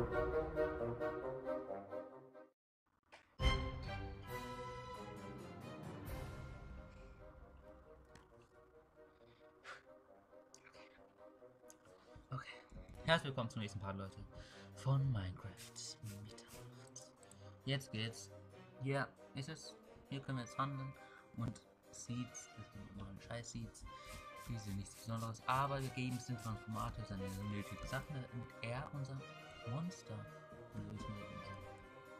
Okay, herzlich willkommen zum nächsten Part, Leute, von Minecraft Mitternacht. Jetzt geht's. Ja, hier können wir jetzt handeln und Seeds, das sind immer ein scheiß Seeds. Die sind nichts Besonderes, aber gegeben sind von Formate seine nötigen Sachen, damit er unser Monster, unser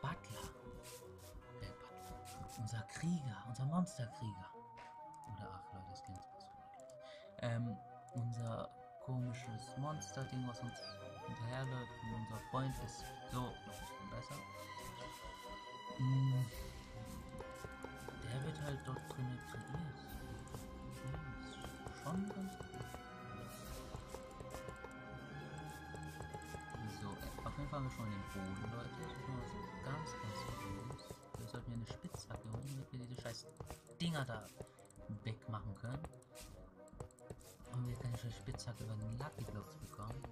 Butler, unser Krieger, unser Monsterkrieger, oder ach Leute, das klingt so, unser komisches Monster-Ding, was uns hinterherläuft, und unser Freund ist so, noch ein bisschen besser, der wird halt dort drin kreiert. So, auf jeden Fall haben wir schon den Boden, Leute. Das ist schon was ganz, ganz Gutes. Wir sollten eine Spitzhacke holen, damit wir diese scheiß Dinger da wegmachen können. Und wir können eine Spitzhacke über den Lucky Blocks bekommen.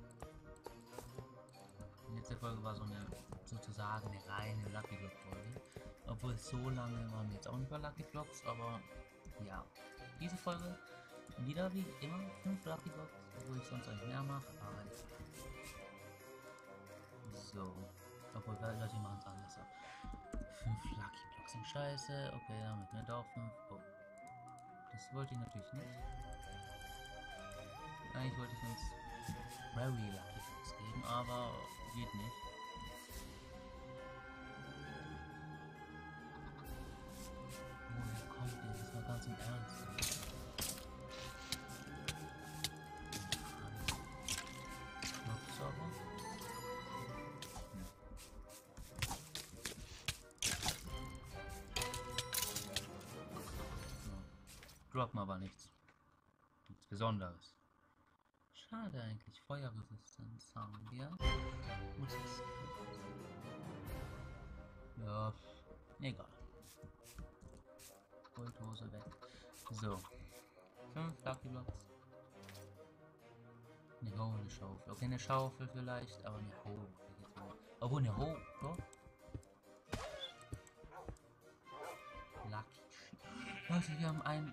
Die letzte Folge war so eine, sozusagen, eine reine Lucky Block Folge. Obwohl so lange waren wir jetzt auch nicht bei Lucky Blocks, aber ja. Diese Folge wieder wie immer 5 Lucky Blocks, obwohl ich sonst eigentlich mehr mache, aber so, obwohl Leute machen es anders. 5 Lucky Blocks sind scheiße, okay, damit nicht auch 5. Oh. Das wollte ich natürlich nicht. Eigentlich wollte ich uns Very Lucky Blocks geben, aber geht nicht. Woher kommt denn das mal ganz im Ernst? Droppen aber nichts. Nichts Besonderes. Schade eigentlich. Feuerresistenz haben wir. Ja, egal. Goldhose weg. So. 5 Lucky Blocks. Eine Schaufel. Okay, eine Schaufel vielleicht, aber eine Hohe. Obwohl eine Hohe, doch. Lucky. Leute, wir haben einen.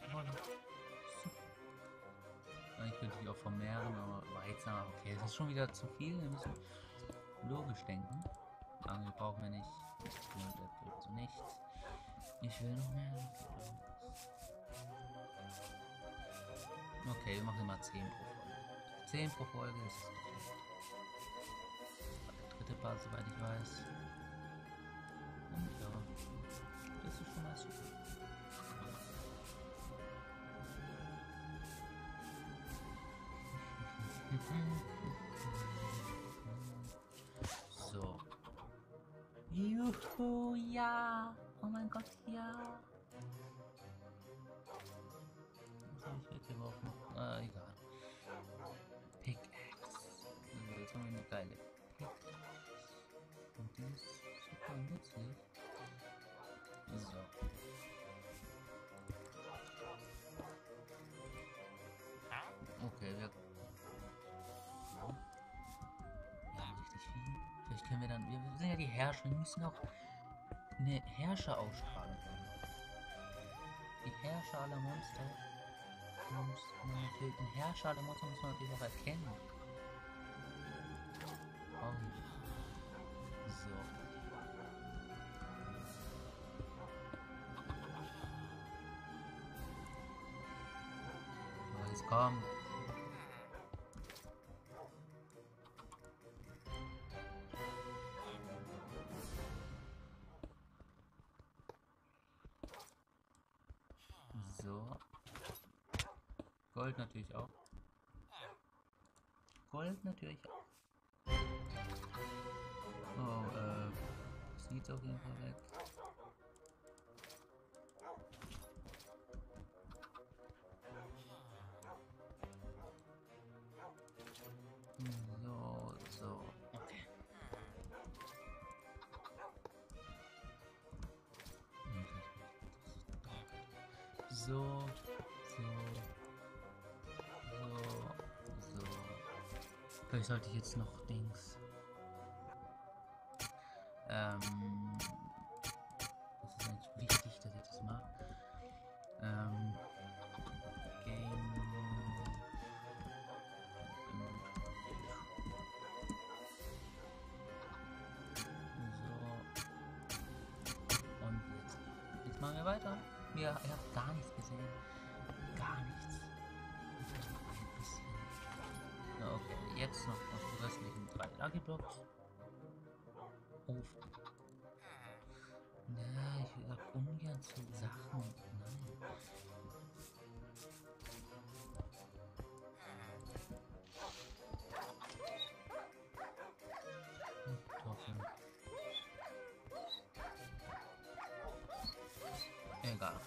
Ich könnte die auch vermehren, aber weiter. Okay, es ist schon wieder zu viel. Wir müssen logisch denken. Angel brauchen wir nicht. Also nicht. Ich will noch mehr. Okay, wir machen immer 10 pro Folge. 10 pro Folge ist die dritte Part, soweit ich weiß. Und ja, das ist schon mal super. So. Juhu, ja. Oh mein Gott, ja. Was habe ich weggeworfen? Egal. Pickaxe. So, jetzt haben wir eine geile Pickaxe. Und die ist super nützlich. So. Okay, wir. Können wir dann, wir sind ja die Herrscher, wir müssen auch eine Herrscher-Aussprache haben. Die Herrscher aller Monster, den Herrscher aller Monster muss man natürlich auch erkennen. Und so. Oh, jetzt komm. So. Gold natürlich auch. Gold natürlich auch. Oh, das sieht auf jeden Fall weg. So, so. Okay. So, so, so, so. Vielleicht sollte ich jetzt noch Dings. Das ist eigentlich wichtig, dass ich das mache. Game. So. Und jetzt machen wir weiter. Ihr habt gar nichts gesehen. Gar nichts. Ein bisschen. Okay, jetzt noch die restlichen 3 Lucky Blocks. Na, ich will auch ungern zu Sachen. Nein. Egal.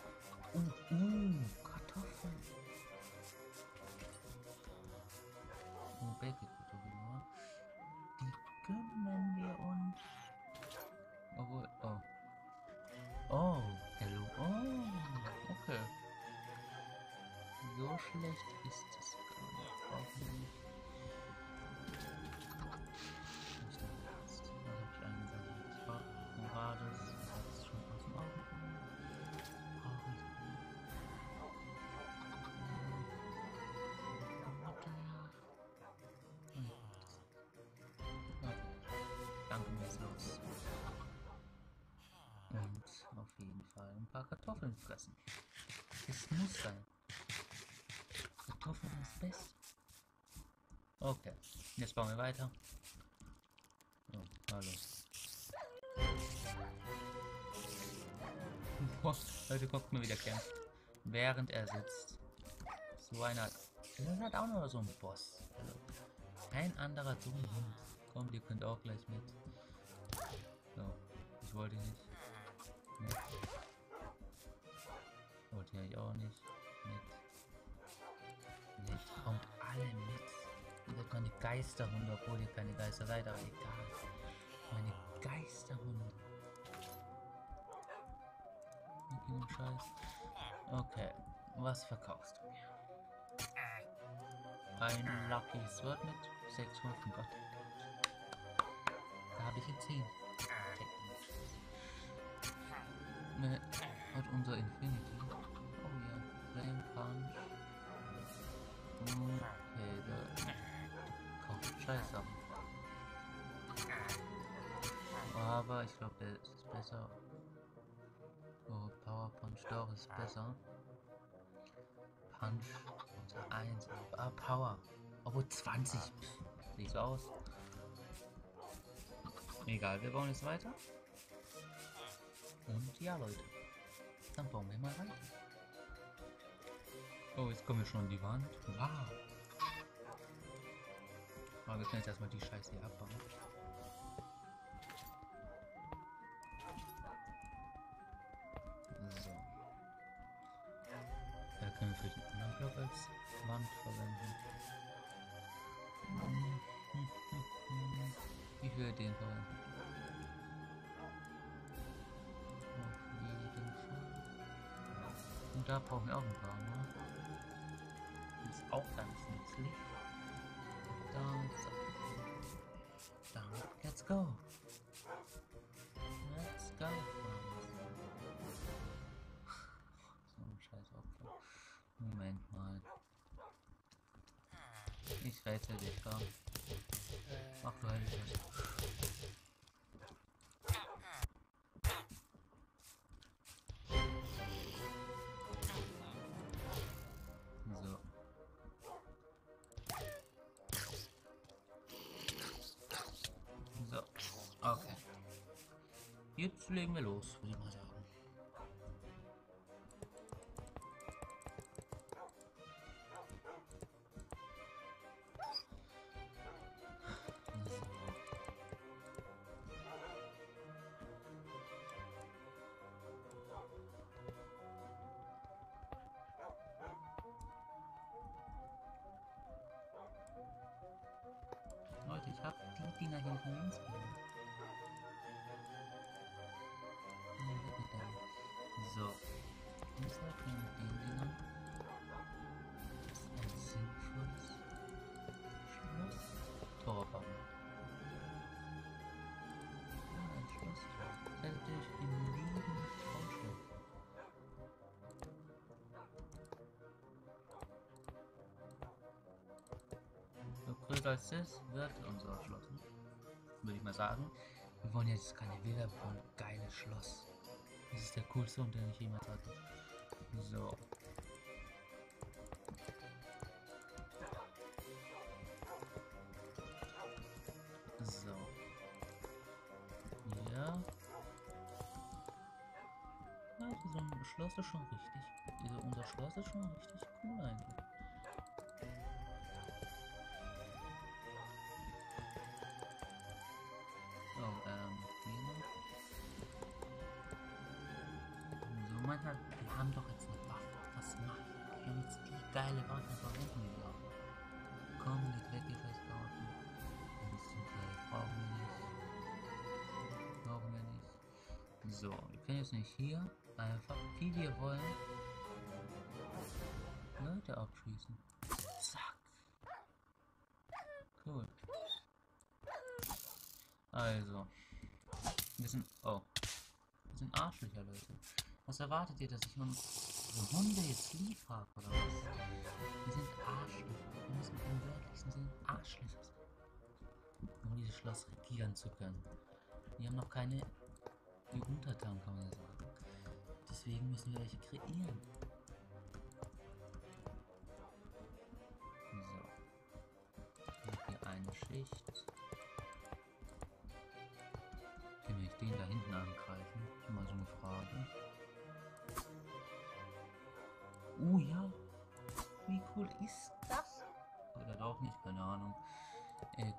Kartoffeln. Oh, Babykartoffeln, oder? Die gönnen wir uns. Obwohl, oh. Oh, hello. Oh, okay. So schlecht ist das gar nicht. Und auf jeden Fall ein paar Kartoffeln fressen. Es muss sein. Kartoffeln ist best. Okay, jetzt bauen wir weiter. Oh, hallo. Boah, Leute, guckt mir wieder gern. Während er sitzt. So einer. Das hat auch noch so ein Boss. Also, kein anderer dumm. Kommt, ihr könnt auch gleich mit. So, ich wollte nicht. Mit. Wollte ich eigentlich auch nicht. Mit. Nicht. Kommt alle mit. Ihr könnt die Geisterhunde, obwohl ihr keine Geister seid, aber egal. Meine Geisterhunde. Okay, Scheiß. Okay, was verkaufst du mir? Ein Lucky Sword mit 6 Runden. Gott. Da habe ich jetzt 10. Ne, hat unser Infinity. Oh ja, Flame Punch. Okay, da kauft Scheiße. Aber ich glaube, der ist besser. Oh, Power Punch, doch, ist besser. Punch, 1, ah, Power. Obwohl 20. Pff, sieht so aus. Egal, wir bauen jetzt weiter. Und ja, Leute, dann bauen wir mal weiter. Oh, jetzt kommen wir schon an die Wand. Wow. Aber wir können jetzt erstmal die Scheiße hier abbauen. So. Da können wir für den anderen Block als Wand verwenden. Ich höre den verwenden. Und da brauchen wir auch ein paar, ne? Das ist auch ganz nützlich. Dann, so. Dann, let's go! Let's go! So ein scheiß Opfer. Moment mal. Ich rette dich, komm. Ach du Heilige. So. So. Okay. Jetzt legen wir los, würde ich mal sagen. Leute, ich hab die Dinger hier von links genommen. So. Jetzt noch den Dingern. Das ist ein sinnvolles Schloss. Torwart. Ein Schloss. Und als das wird unser Schloss, ne? Würde ich mal sagen. Wir wollen jetzt keine Villa, wir wollen ein geiles Schloss. Das ist der coolste und den ich jemals hatte. So. So. Ja. Also so ein Schloss ist schon richtig. Also unser Schloss ist schon richtig cool eigentlich. Oh, So, manchmal, wir haben doch jetzt eine Waffe. Was macht? Wir haben jetzt die geile Waffe von hinten gelaufen. Komm, geht weg, geht weg, da unten. Das ist okay, brauchen wir nicht. Brauchen wir nicht. So, wir können jetzt nicht hier einfach, wie wir wollen, Leute abschießen. Zack. Cool. Also, wir sind, oh, wir sind Arschlöcher, Leute. Was erwartet ihr, dass ich unsere Hunde jetzt lieb habe, oder was? Wir sind Arschlöcher. Wir müssen im wörtlichsten Sinne Arschlöcher sein, um dieses Schloss regieren zu können. Wir haben noch keine Untertanen, kann man ja sagen. Deswegen müssen wir welche kreieren. So, hier eine Schicht. Können wir den da hinten angreifen? Schon mal so eine Frage. Oh ja! Wie cool ist das? Oder doch nicht, keine Ahnung. Egal.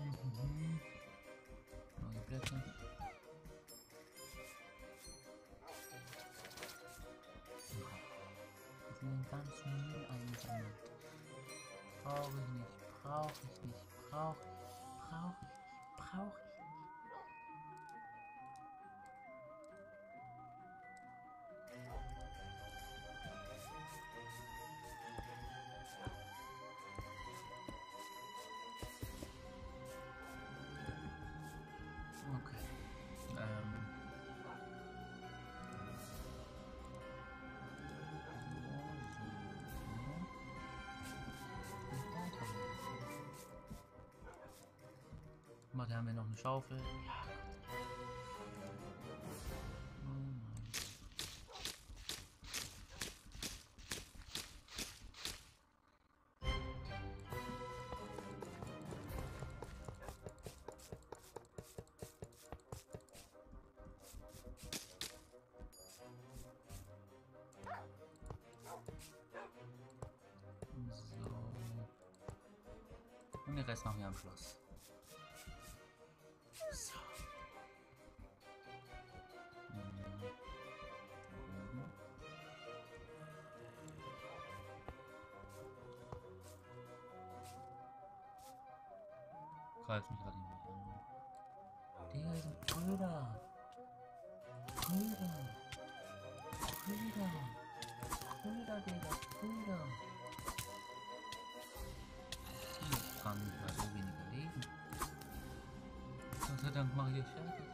Oh, nicht Neue Plätze. Ich will den ganzen Müll einsammeln. Brauche ich nicht, brauche ich nicht, brauche ich, brauche ich, brauche ich. Okay. So. Da haben wir noch eine Schaufel. Ja. Oh mein So. Und den Rest machen wir am Schluss. So. Greif mich gerade nicht an. Digga, das sind Brüder. Brüder. Brüder. Brüder, Digga, Brüder. Ich kann nicht mal so weniger leben. Gott sei Dank mache ich euch fertig.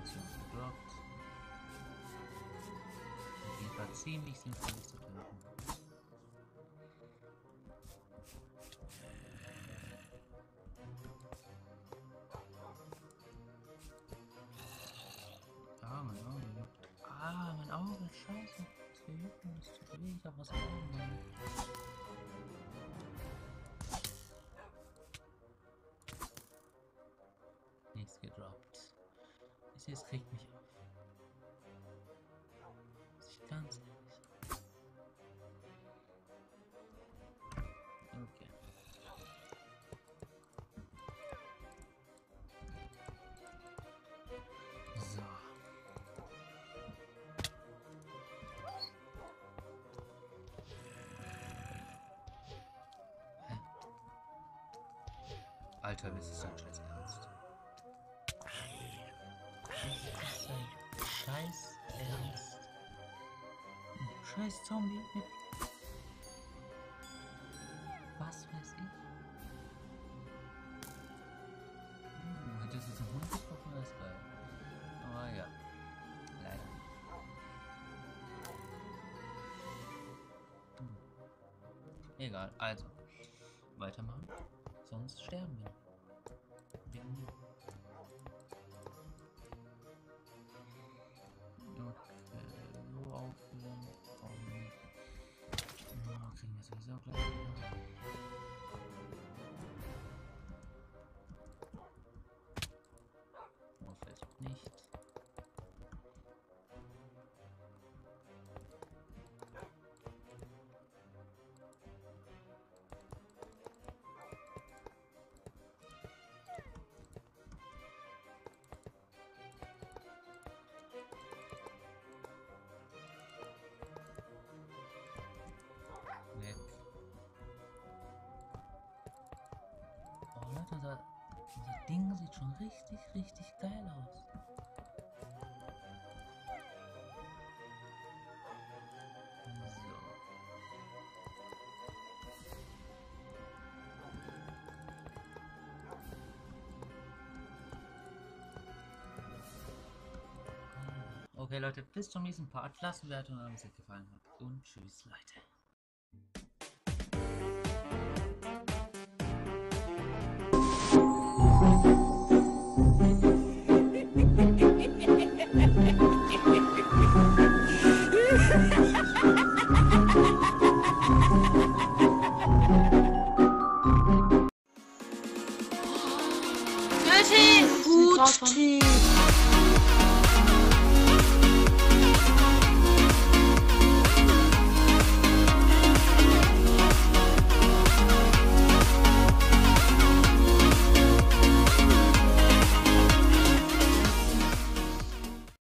Das ist uns geblockt. Auf jeden Fall ziemlich sinnvoll zu töten. Ah, mein Auge. Ah, mein Auge, scheiße. Das verhüten, das tut weh, ich hab was im Auge, Mann. Nichts gedroppt. Ich sehe, es kriegt mich auf. Ist ich ganz ehrlich. Okay. Alter, das ist doch scheiß Ernst. Scheiß Ernst. Scheiß Zombie. Was weiß ich? Hätte es jetzt einen Hund getroffen, das ist geil. Aber ja. Leider. Egal, also. Weitermachen. Sonst sterben wir. So aufnehmen. Oh, kriegen wir sowieso gleich wieder. Oh, vielleicht auch nicht. Unser Ding sieht schon richtig, richtig geil aus. So. Okay Leute, bis zum nächsten Part. Lasst ein Like da, wenn es euch gefallen hat. Und tschüss Leute.